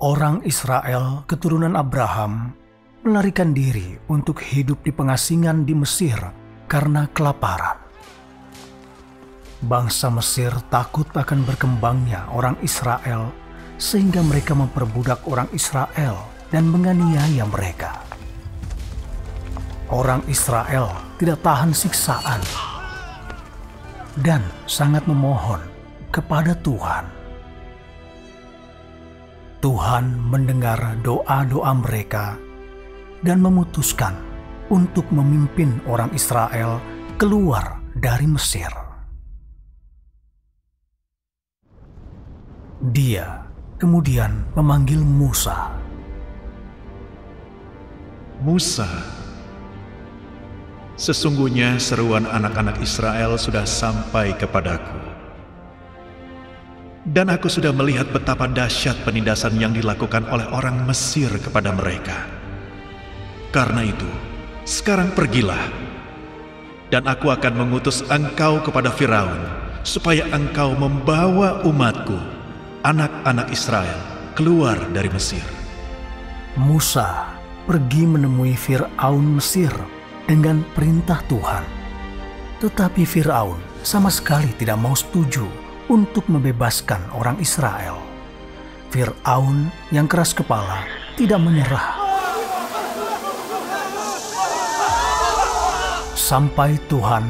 orang Israel keturunan Abraham melarikan diri untuk hidup di pengasingan di Mesir karena kelaparan. Bangsa Mesir takut akan berkembangnya orang Israel sehingga mereka memperbudak orang Israel dan menganiaya mereka. Orang Israel tidak tahan siksaan dan sangat memohon kepada Tuhan. Tuhan mendengar doa-doa mereka dan memutuskan untuk memimpin orang Israel keluar dari Mesir. Dia kemudian memanggil Musa. Musa, sesungguhnya seruan anak-anak Israel sudah sampai kepadaku. Dan aku sudah melihat betapa dahsyat penindasan yang dilakukan oleh orang Mesir kepada mereka. Karena itu, sekarang pergilah, dan aku akan mengutus engkau kepada Firaun, supaya engkau membawa umatku, anak-anak Israel, keluar dari Mesir. Musa pergi menemui Firaun Mesir dengan perintah Tuhan. Tetapi Firaun sama sekali tidak mau setuju untuk membebaskan orang Israel. Firaun yang keras kepala tidak menyerah. Sampai Tuhan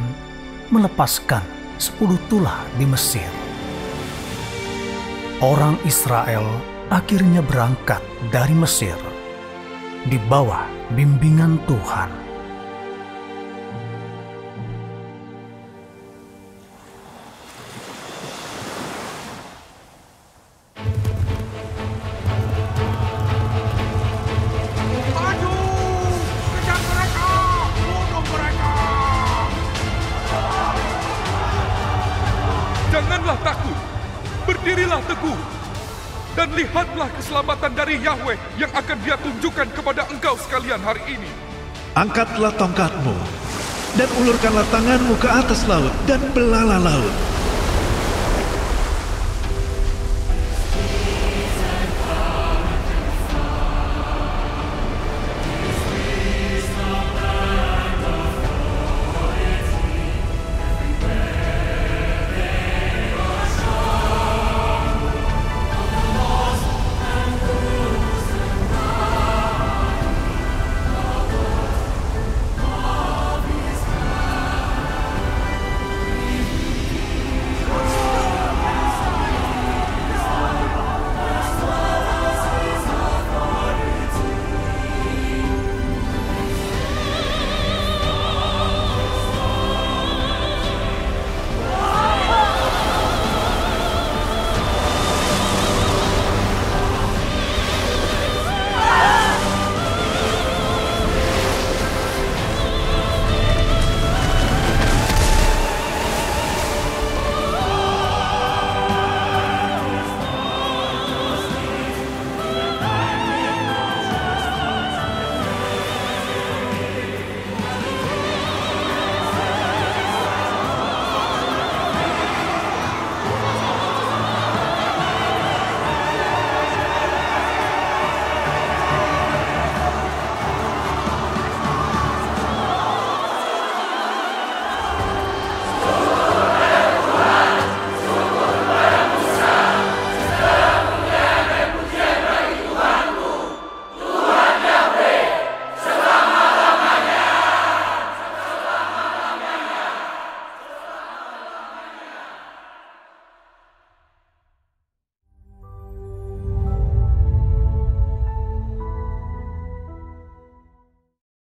melepaskan 10 tulah di Mesir. Orang Israel akhirnya berangkat dari Mesir di bawah bimbingan Tuhan. Berdirilah teguh, dan lihatlah keselamatan dari Yahweh yang akan Dia tunjukkan kepada engkau sekalian hari ini. Angkatlah tongkatmu, dan ulurkanlah tanganmu ke atas laut, dan belalah laut.